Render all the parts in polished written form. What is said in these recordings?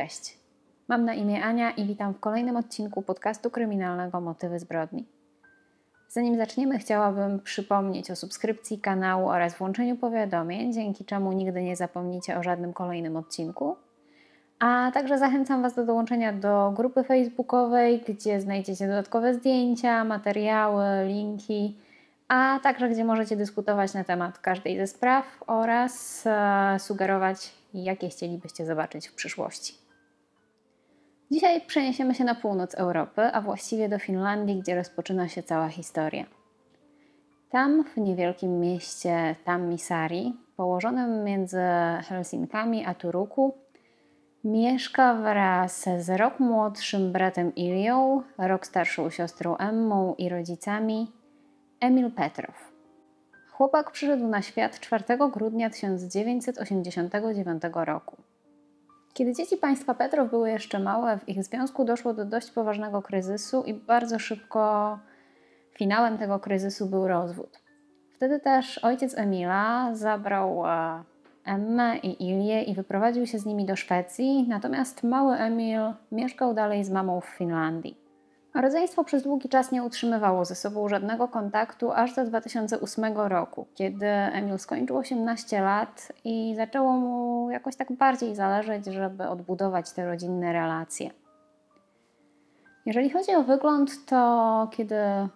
Cześć, mam na imię Ania i witam w kolejnym odcinku podcastu kryminalnego Motywy Zbrodni. Zanim zaczniemy, chciałabym przypomnieć o subskrypcji kanału oraz włączeniu powiadomień, dzięki czemu nigdy nie zapomnicie o żadnym kolejnym odcinku. A także zachęcam Was do dołączenia do grupy facebookowej, gdzie znajdziecie dodatkowe zdjęcia, materiały, linki, a także gdzie możecie dyskutować na temat każdej ze spraw oraz sugerować, jakie chcielibyście zobaczyć w przyszłości. Dzisiaj przeniesiemy się na północ Europy, a właściwie do Finlandii, gdzie rozpoczyna się cała historia. Tam, w niewielkim mieście Tammisari, położonym między Helsinkami a Turuku, mieszka wraz z rok młodszym bratem Ilią, rok starszą siostrą Emmą i rodzicami Emil Petrov. Chłopak przyszedł na świat 4 grudnia 1989 roku. Kiedy dzieci państwa Petrov były jeszcze małe, w ich związku doszło do dość poważnego kryzysu i bardzo szybko finałem tego kryzysu był rozwód. Wtedy też ojciec Emila zabrał Emmę i Ilię i wyprowadził się z nimi do Szwecji, natomiast mały Emil mieszkał dalej z mamą w Finlandii. Rodzeństwo przez długi czas nie utrzymywało ze sobą żadnego kontaktu aż do 2008 roku, kiedy Emil skończył 18 lat i zaczęło mu jakoś tak bardziej zależeć, żeby odbudować te rodzinne relacje. Jeżeli chodzi o wygląd, to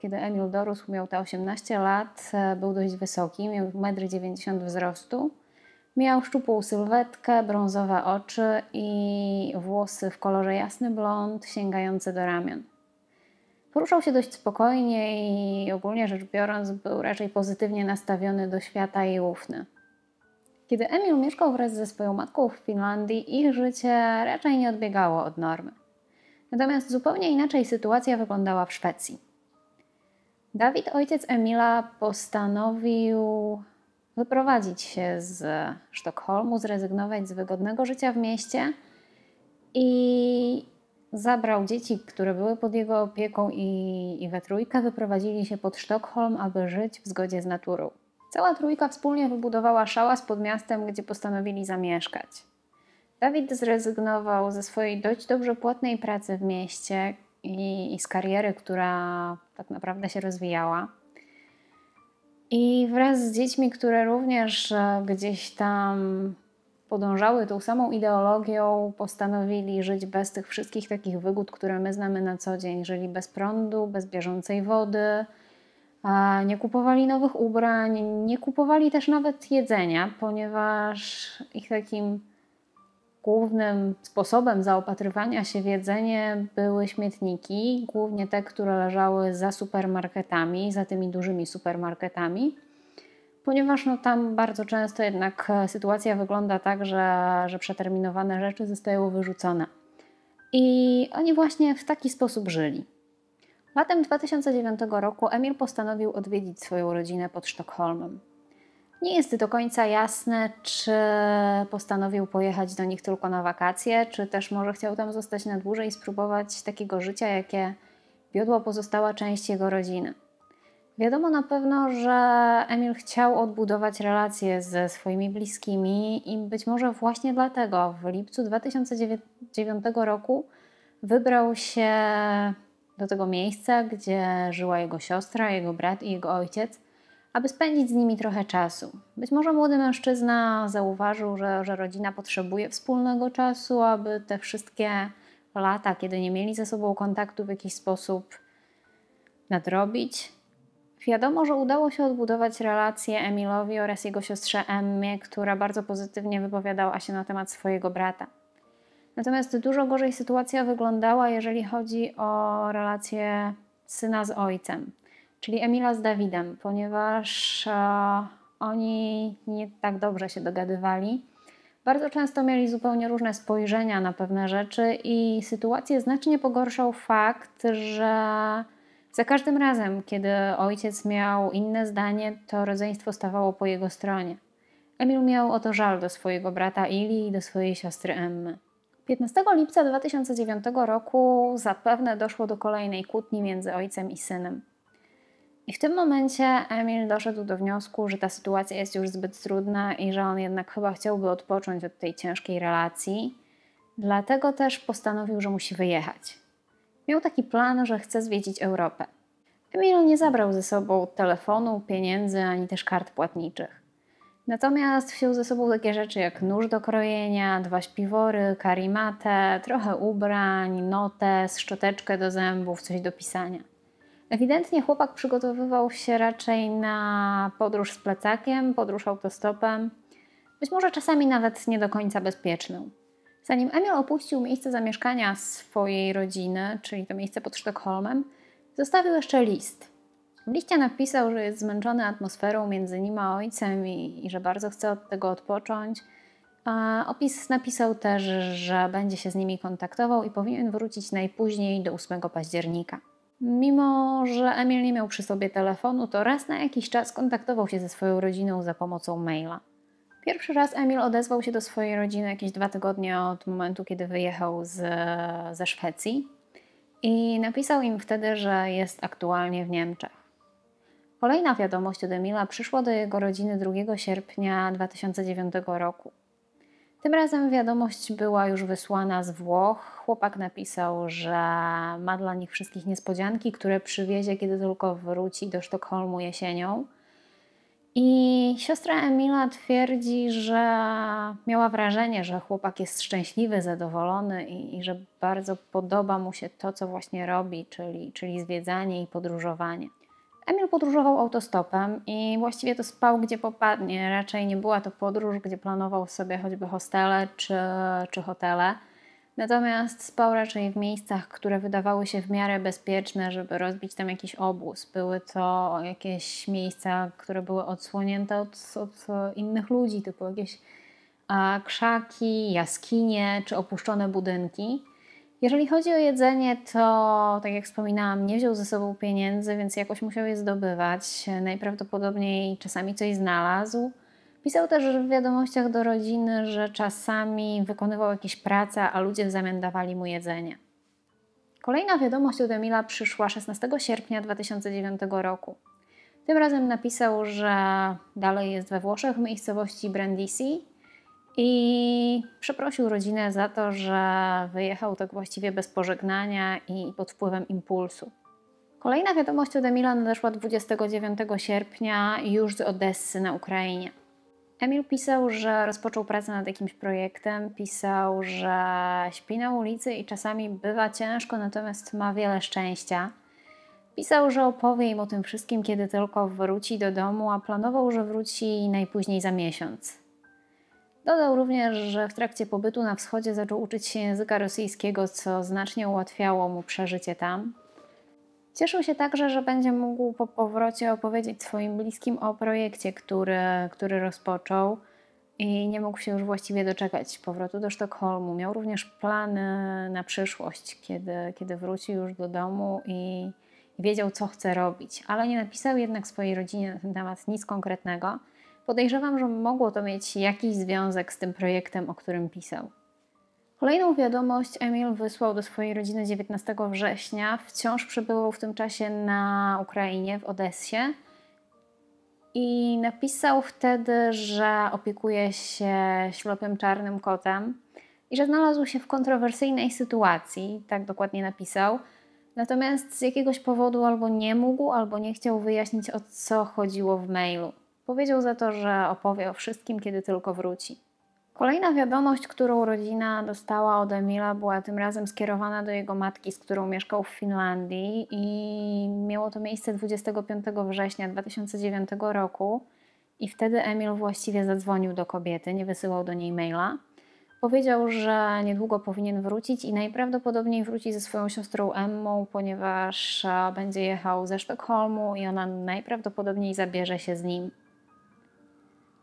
kiedy Emil dorósł, miał te 18 lat, był dość wysoki, miał 1,90 m wzrostu. Miał szczupłą sylwetkę, brązowe oczy i włosy w kolorze jasny blond, sięgające do ramion. Poruszał się dość spokojnie i ogólnie rzecz biorąc był raczej pozytywnie nastawiony do świata i ufny. Kiedy Emil mieszkał wraz ze swoją matką w Finlandii, ich życie raczej nie odbiegało od normy. Natomiast zupełnie inaczej sytuacja wyglądała w Szwecji. Dawid, ojciec Emila, postanowił wyprowadzić się z Sztokholmu, zrezygnować z wygodnego życia w mieście i zabrał dzieci, które były pod jego opieką i we trójkę wyprowadzili się pod Sztokholm, aby żyć w zgodzie z naturą. Cała trójka wspólnie wybudowała szałas pod miastem, gdzie postanowili zamieszkać. Dawid zrezygnował ze swojej dość dobrze płatnej pracy w mieście i z kariery, która tak naprawdę się rozwijała. I wraz z dziećmi, które również gdzieś tam podążały tą samą ideologią, postanowili żyć bez tych wszystkich takich wygód, które my znamy na co dzień. Żyli bez prądu, bez bieżącej wody, nie kupowali nowych ubrań, nie kupowali też nawet jedzenia, ponieważ ich takim głównym sposobem zaopatrywania się w jedzenie były śmietniki, głównie te, które leżały za supermarketami, za tymi dużymi supermarketami, ponieważ tam bardzo często jednak sytuacja wygląda tak, że przeterminowane rzeczy zostają wyrzucone. I oni właśnie w taki sposób żyli. Latem 2009 roku Emil postanowił odwiedzić swoją rodzinę pod Sztokholmem. Nie jest do końca jasne, czy postanowił pojechać do nich tylko na wakacje, czy też może chciał tam zostać na dłużej i spróbować takiego życia, jakie wiodła pozostała część jego rodziny. Wiadomo na pewno, że Emil chciał odbudować relacje ze swoimi bliskimi i być może właśnie dlatego w lipcu 2009 roku wybrał się do tego miejsca, gdzie żyła jego siostra, jego brat i jego ojciec, aby spędzić z nimi trochę czasu. Być może młody mężczyzna zauważył, że rodzina potrzebuje wspólnego czasu, aby te wszystkie lata, kiedy nie mieli ze sobą kontaktu, w jakiś sposób nadrobić. Wiadomo, że udało się odbudować relacje Emilowi oraz jego siostrze Emmie, która bardzo pozytywnie wypowiadała się na temat swojego brata. Natomiast dużo gorzej sytuacja wyglądała, jeżeli chodzi o relacje syna z ojcem, czyli Emila z Dawidem, ponieważ oni nie tak dobrze się dogadywali. Bardzo często mieli zupełnie różne spojrzenia na pewne rzeczy i sytuację znacznie pogorszał fakt, że za każdym razem, kiedy ojciec miał inne zdanie, to rodzeństwo stawało po jego stronie. Emil miał o to żal do swojego brata Ili i do swojej siostry Emmy. 15 lipca 2009 roku zapewne doszło do kolejnej kłótni między ojcem i synem. I w tym momencie Emil doszedł do wniosku, że ta sytuacja jest już zbyt trudna i że on jednak chyba chciałby odpocząć od tej ciężkiej relacji Dlatego też postanowił, że musi wyjechać. Miał taki plan, że chce zwiedzić Europę. Emil nie zabrał ze sobą telefonu, pieniędzy ani też kart płatniczych. Natomiast wziął ze sobą takie rzeczy jak nóż do krojenia, 2 śpiwory, karimatę, trochę ubrań, notes, szczoteczkę do zębów, coś do pisania. Ewidentnie chłopak przygotowywał się raczej na podróż z plecakiem, podróż autostopem, być może czasami nawet nie do końca bezpieczną. Zanim Emil opuścił miejsce zamieszkania swojej rodziny, czyli to miejsce pod Sztokholmem, zostawił jeszcze list. W liście napisał, że jest zmęczony atmosferą między nim a ojcem i że bardzo chce od tego odpocząć. Napisał też, że będzie się z nimi kontaktował i powinien wrócić najpóźniej do 8 października. Mimo że Emil nie miał przy sobie telefonu, to raz na jakiś czas kontaktował się ze swoją rodziną za pomocą maila. Pierwszy raz Emil odezwał się do swojej rodziny jakieś 2 tygodnie od momentu, kiedy wyjechał ze Szwecji i napisał im wtedy, że jest aktualnie w Niemczech. Kolejna wiadomość od Emila przyszła do jego rodziny 2 sierpnia 2009 roku. Tym razem wiadomość była już wysłana z Włoch. Chłopak napisał, że ma dla nich wszystkich niespodzianki, które przywiezie, kiedy tylko wróci do Sztokholmu jesienią. I siostra Emila twierdzi, że miała wrażenie, że chłopak jest szczęśliwy, zadowolony i że bardzo podoba mu się to, co właśnie robi, czyli zwiedzanie i podróżowanie. Emil podróżował autostopem i właściwie to spał gdzie popadnie. Raczej nie była to podróż, gdzie planował sobie choćby hostele czy hotele. Natomiast spał raczej w miejscach, które wydawały się w miarę bezpieczne, żeby rozbić tam jakiś obóz. Były to jakieś miejsca, które były odsłonięte od innych ludzi, typu jakieś krzaki, jaskinie czy opuszczone budynki. Jeżeli chodzi o jedzenie, to tak jak wspominałam, nie wziął ze sobą pieniędzy, więc jakoś musiał je zdobywać. Najprawdopodobniej czasami coś znalazł. Pisał też w wiadomościach do rodziny, że czasami wykonywał jakieś prace, a ludzie w zamian dawali mu jedzenie. Kolejna wiadomość od Emila przyszła 16 sierpnia 2009 roku. Tym razem napisał, że dalej jest we Włoszech w miejscowości Brindisi i przeprosił rodzinę za to, że wyjechał tak właściwie bez pożegnania i pod wpływem impulsu. Kolejna wiadomość od Emila nadeszła 29 sierpnia już z Odessy na Ukrainie. Emil pisał, że rozpoczął pracę nad jakimś projektem, pisał, że śpi na ulicy i czasami bywa ciężko, natomiast ma wiele szczęścia. Pisał, że opowie im o tym wszystkim, kiedy tylko wróci do domu, a planował, że wróci najpóźniej za miesiąc. Dodał również, że w trakcie pobytu na wschodzie zaczął uczyć się języka rosyjskiego, co znacznie ułatwiało mu przeżycie tam. Cieszył się także, że będzie mógł po powrocie opowiedzieć swoim bliskim o projekcie, który rozpoczął i nie mógł się już właściwie doczekać powrotu do Sztokholmu. Miał również plany na przyszłość, kiedy wróci już do domu i wiedział, co chce robić, ale nie napisał jednak swojej rodzinie na ten temat nic konkretnego. Podejrzewam, że mogło to mieć jakiś związek z tym projektem, o którym pisał. Kolejną wiadomość Emil wysłał do swojej rodziny 19 września. Wciąż przebywał w tym czasie na Ukrainie, w Odessie. I napisał wtedy, że opiekuje się ślepym czarnym kotem i że znalazł się w kontrowersyjnej sytuacji, tak dokładnie napisał. Natomiast z jakiegoś powodu albo nie mógł, albo nie chciał wyjaśnić, o co chodziło w mailu. Powiedział za to, że opowie o wszystkim, kiedy tylko wróci. Kolejna wiadomość, którą rodzina dostała od Emila, była tym razem skierowana do jego matki, z którą mieszkał w Finlandii i miało to miejsce 25 września 2009 roku i wtedy Emil właściwie zadzwonił do kobiety, nie wysyłał do niej maila. Powiedział, że niedługo powinien wrócić i najprawdopodobniej wróci ze swoją siostrą Emmą, ponieważ będzie jechał ze Sztokholmu i ona najprawdopodobniej zabierze się z nim.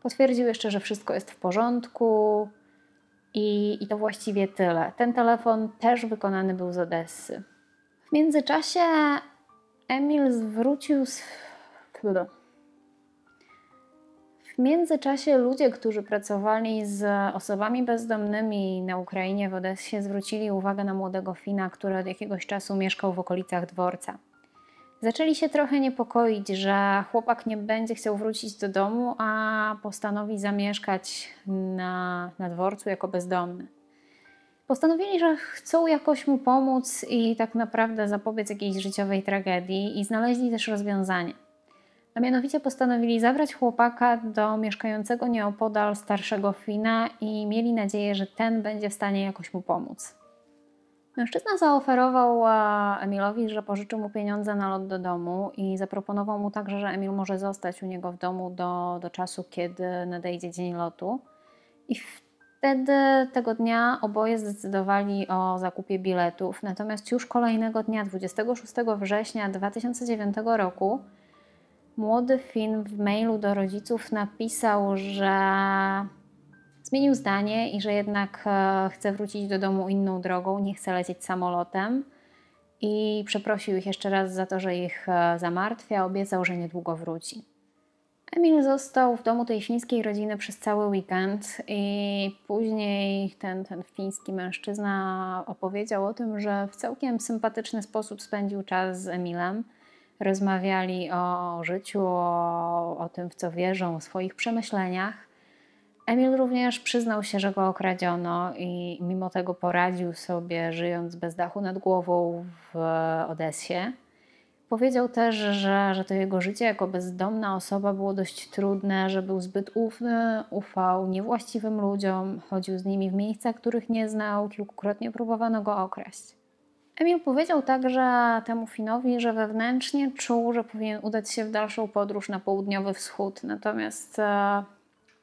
Potwierdził jeszcze, że wszystko jest w porządku i to właściwie tyle. Ten telefon też wykonany był z Odessy. W międzyczasie Emil W międzyczasie ludzie, którzy pracowali z osobami bezdomnymi na Ukrainie w Odessie, zwrócili uwagę na młodego Fina, który od jakiegoś czasu mieszkał w okolicach dworca. Zaczęli się trochę niepokoić, że chłopak nie będzie chciał wrócić do domu, a postanowi zamieszkać na dworcu jako bezdomny. Postanowili, że chcą jakoś mu pomóc i tak naprawdę zapobiec jakiejś życiowej tragedii i znaleźli też rozwiązanie. A mianowicie postanowili zabrać chłopaka do mieszkającego nieopodal starszego Fina i mieli nadzieję, że ten będzie w stanie jakoś mu pomóc. Mężczyzna zaoferował Emilowi, że pożyczy mu pieniądze na lot do domu i zaproponował mu także, że Emil może zostać u niego w domu do czasu, kiedy nadejdzie dzień lotu. I wtedy tego dnia oboje zdecydowali o zakupie biletów, natomiast już kolejnego dnia, 26 września 2009 roku, młody Fin w mailu do rodziców napisał, że zmienił zdanie i że jednak chce wrócić do domu inną drogą, nie chce lecieć samolotem i przeprosił ich jeszcze raz za to, że ich zamartwia, obiecał, że niedługo wróci. Emil został w domu tej fińskiej rodziny przez cały weekend i później ten fiński mężczyzna opowiedział o tym, że w całkiem sympatyczny sposób spędził czas z Emilem. Rozmawiali o życiu, o tym, w co wierzą, o swoich przemyśleniach. Emil również przyznał się, że go okradziono i mimo tego poradził sobie, żyjąc bez dachu nad głową w Odessie. Powiedział też, że to jego życie jako bezdomna osoba było dość trudne, że był zbyt ufny, ufał niewłaściwym ludziom, chodził z nimi w miejsca, których nie znał, kilkukrotnie próbowano go okraść. Emil powiedział także temu Finowi, że wewnętrznie czuł, że powinien udać się w dalszą podróż na południowy wschód, natomiast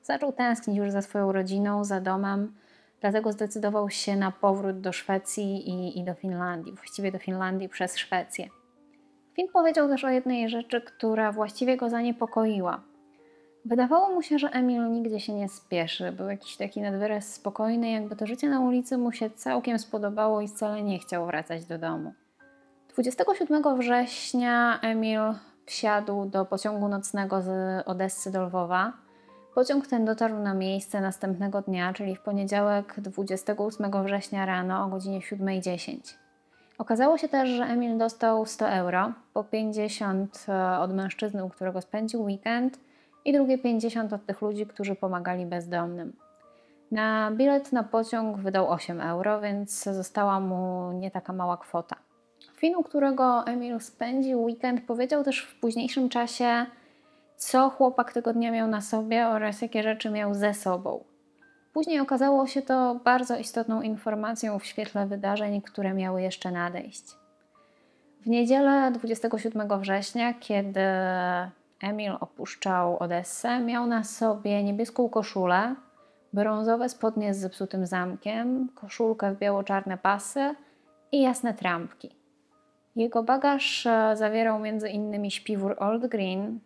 zaczął tęsknić już za swoją rodziną, za domem, dlatego zdecydował się na powrót do Szwecji i do Finlandii, właściwie do Finlandii przez Szwecję. Fin powiedział też o jednej rzeczy, która właściwie go zaniepokoiła. Wydawało mu się, że Emil nigdzie się nie spieszy, był jakiś taki nadwyraz spokojny, jakby to życie na ulicy mu się całkiem spodobało i wcale nie chciał wracać do domu. 27 września Emil wsiadł do pociągu nocnego z Odessy do Lwowa. Pociąg ten dotarł na miejsce następnego dnia, czyli w poniedziałek 28 września rano o godzinie 7:10. Okazało się też, że Emil dostał 100 euro, po 50 od mężczyzny, u którego spędził weekend, i drugie 50 od tych ludzi, którzy pomagali bezdomnym. Na bilet na pociąg wydał 8 euro, więc została mu nie taka mała kwota. Fin, u którego Emil spędził weekend, powiedział też w późniejszym czasie, co chłopak tego dnia miał na sobie oraz jakie rzeczy miał ze sobą. Później okazało się to bardzo istotną informacją w świetle wydarzeń, które miały jeszcze nadejść. W niedzielę 27 września, kiedy Emil opuszczał Odessę, miał na sobie niebieską koszulę, brązowe spodnie z zepsutym zamkiem, koszulkę w biało-czarne pasy i jasne trampki. Jego bagaż zawierał m.in. śpiwór Old Green,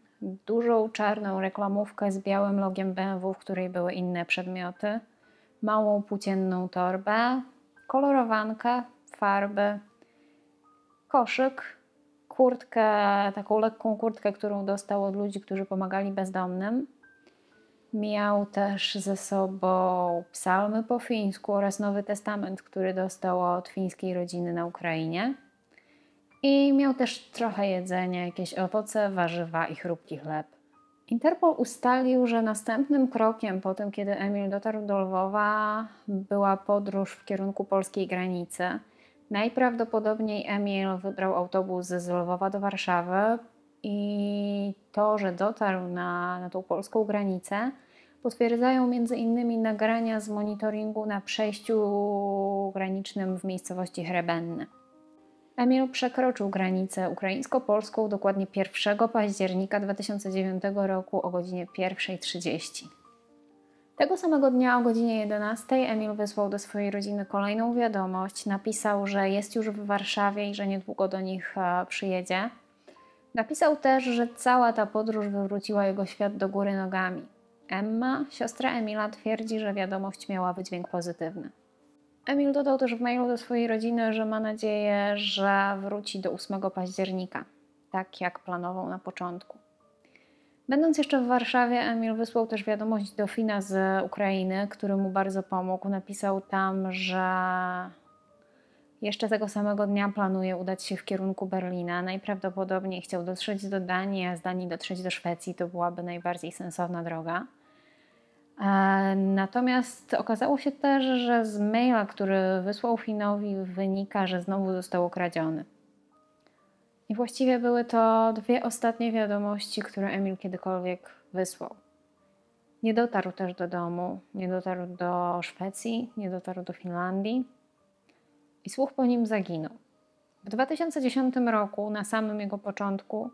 dużą czarną reklamówkę z białym logiem BMW, w której były inne przedmioty, małą płócienną torbę, kolorowankę, farby, koszyk, kurtkę, taką lekką kurtkę, którą dostał od ludzi, którzy pomagali bezdomnym. Miał też ze sobą psalmy po fińsku oraz Nowy Testament, który dostał od fińskiej rodziny na Ukrainie. I miał też trochę jedzenia, jakieś owoce, warzywa i chrupki chleb. Interpol ustalił, że następnym krokiem po tym, kiedy Emil dotarł do Lwowa, była podróż w kierunku polskiej granicy. Najprawdopodobniej Emil wybrał autobus z Lwowa do Warszawy i to, że dotarł na tą polską granicę, potwierdzają m.in. nagrania z monitoringu na przejściu granicznym w miejscowości Hrebenne. Emil przekroczył granicę ukraińsko-polską dokładnie 1 października 2009 roku o godzinie 1:30. Tego samego dnia o godzinie 11 Emil wysłał do swojej rodziny kolejną wiadomość. Napisał, że jest już w Warszawie i że niedługo do nich przyjedzie. Napisał też, że cała ta podróż wywróciła jego świat do góry nogami. Emma, siostra Emila, twierdzi, że wiadomość miała wydźwięk pozytywny. Emil dodał też w mailu do swojej rodziny, że ma nadzieję, że wróci do 8 października, tak jak planował na początku. Będąc jeszcze w Warszawie, Emil wysłał też wiadomość do Fina z Ukrainy, który mu bardzo pomógł. Napisał tam, że jeszcze tego samego dnia planuje udać się w kierunku Berlina. Najprawdopodobniej chciał dotrzeć do Danii, a z Danii dotrzeć do Szwecji to byłaby najbardziej sensowna droga. Natomiast okazało się też, że z maila, który wysłał Finowi, wynika, że znowu został okradziony. I właściwie były to dwie ostatnie wiadomości, które Emil kiedykolwiek wysłał. Nie dotarł też do domu, nie dotarł do Szwecji, nie dotarł do Finlandii i słuch po nim zaginął. W 2010 roku, na samym jego początku,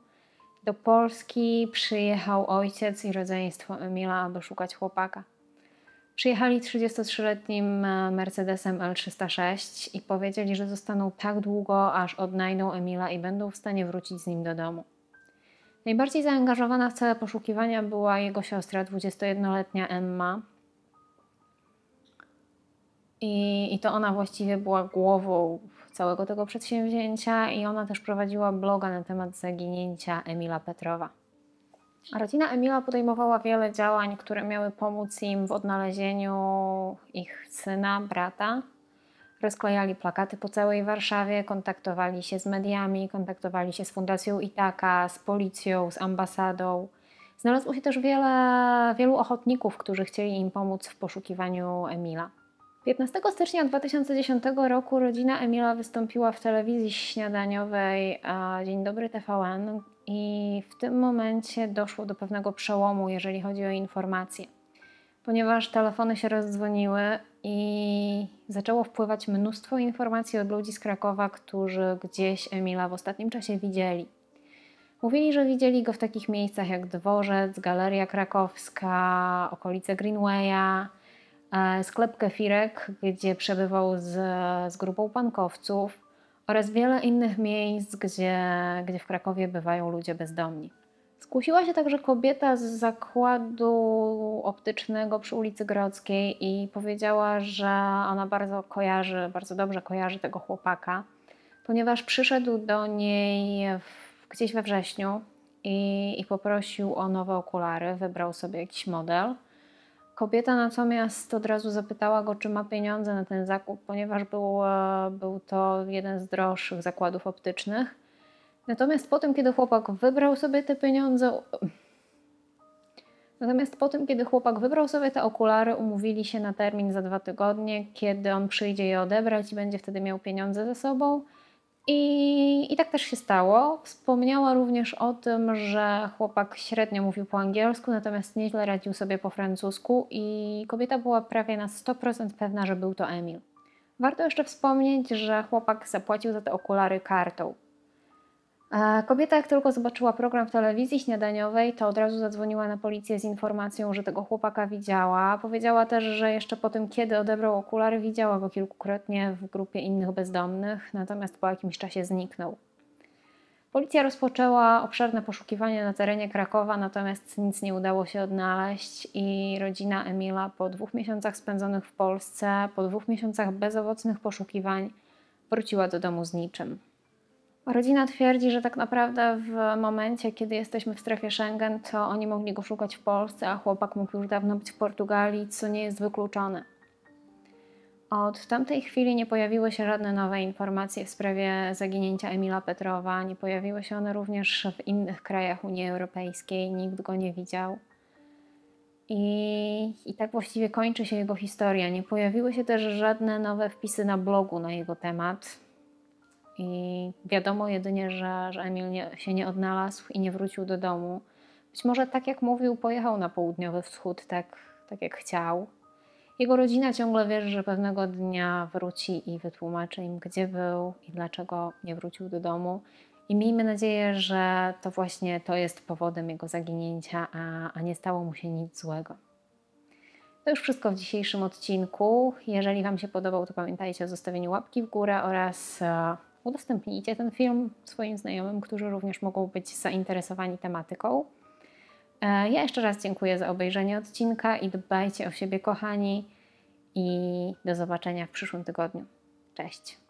do Polski przyjechał ojciec i rodzeństwo Emila, aby szukać chłopaka. Przyjechali 33-letnim Mercedesem L306 i powiedzieli, że zostaną tak długo, aż odnajdą Emila i będą w stanie wrócić z nim do domu. Najbardziej zaangażowana w całe poszukiwania była jego siostra, 21-letnia Emma. I to ona właściwie była głową całego tego przedsięwzięcia i ona też prowadziła bloga na temat zaginięcia Emila Petrowa. Rodzina Emila podejmowała wiele działań, które miały pomóc im w odnalezieniu ich syna, brata. Rozklejali plakaty po całej Warszawie, kontaktowali się z mediami, kontaktowali się z Fundacją Itaka, z policją, z ambasadą. Znalazło się też wielu ochotników, którzy chcieli im pomóc w poszukiwaniu Emila. 15 stycznia 2010 roku rodzina Emila wystąpiła w telewizji śniadaniowej Dzień Dobry TVN i w tym momencie doszło do pewnego przełomu, jeżeli chodzi o informacje, ponieważ telefony się rozdzwoniły i zaczęło wpływać mnóstwo informacji od ludzi z Krakowa, którzy gdzieś Emila w ostatnim czasie widzieli. Mówili, że widzieli go w takich miejscach jak dworzec, Galeria Krakowska, okolice Greenwaya, sklep Kefirek, gdzie przebywał z grupą pankowców oraz wiele innych miejsc, gdzie w Krakowie bywają ludzie bezdomni. Skusiła się także kobieta z zakładu optycznego przy ulicy Grodzkiej i powiedziała, że ona bardzo dobrze kojarzy tego chłopaka, ponieważ przyszedł do niej gdzieś we wrześniu i poprosił o nowe okulary, wybrał sobie jakiś model. Kobieta natomiast od razu zapytała go, czy ma pieniądze na ten zakup, ponieważ był to jeden z droższych zakładów optycznych. Natomiast po tym, kiedy chłopak wybrał sobie te okulary, umówili się na termin za 2 tygodnie, kiedy on przyjdzie je odebrać i będzie wtedy miał pieniądze ze sobą. I tak też się stało. Wspomniała również o tym, że chłopak średnio mówił po angielsku, natomiast nieźle radził sobie po francusku i kobieta była prawie na 100% pewna, że był to Emil. Warto jeszcze wspomnieć, że chłopak zapłacił za te okulary kartą. Kobieta, jak tylko zobaczyła program w telewizji śniadaniowej, to od razu zadzwoniła na policję z informacją, że tego chłopaka widziała. Powiedziała też, że jeszcze po tym, kiedy odebrał okulary, widziała go kilkukrotnie w grupie innych bezdomnych, natomiast po jakimś czasie zniknął. Policja rozpoczęła obszerne poszukiwania na terenie Krakowa, natomiast nic nie udało się odnaleźć i rodzina Emila po 2 miesiącach spędzonych w Polsce, po 2 miesiącach bezowocnych poszukiwań wróciła do domu z niczym. Rodzina twierdzi, że tak naprawdę w momencie, kiedy jesteśmy w strefie Schengen, to oni mogli go szukać w Polsce, a chłopak mógł już dawno być w Portugalii, co nie jest wykluczone. Od tamtej chwili nie pojawiły się żadne nowe informacje w sprawie zaginięcia Emila Petrowa, nie pojawiły się one również w innych krajach Unii Europejskiej, nikt go nie widział. I tak właściwie kończy się jego historia. Nie pojawiły się też żadne nowe wpisy na blogu na jego temat. I wiadomo jedynie, że Emil się nie odnalazł i nie wrócił do domu. Być może tak jak mówił, pojechał na południowy wschód, tak jak chciał. Jego rodzina ciągle wierzy, że pewnego dnia wróci i wytłumaczy im, gdzie był i dlaczego nie wrócił do domu. I miejmy nadzieję, że to właśnie to jest powodem jego zaginięcia, a nie stało mu się nic złego. To już wszystko w dzisiejszym odcinku. Jeżeli Wam się podobał, to pamiętajcie o zostawieniu łapki w górę oraz udostępnijcie ten film swoim znajomym, którzy również mogą być zainteresowani tematyką. Ja jeszcze raz dziękuję za obejrzenie odcinka i dbajcie o siebie, kochani, i do zobaczenia w przyszłym tygodniu. Cześć!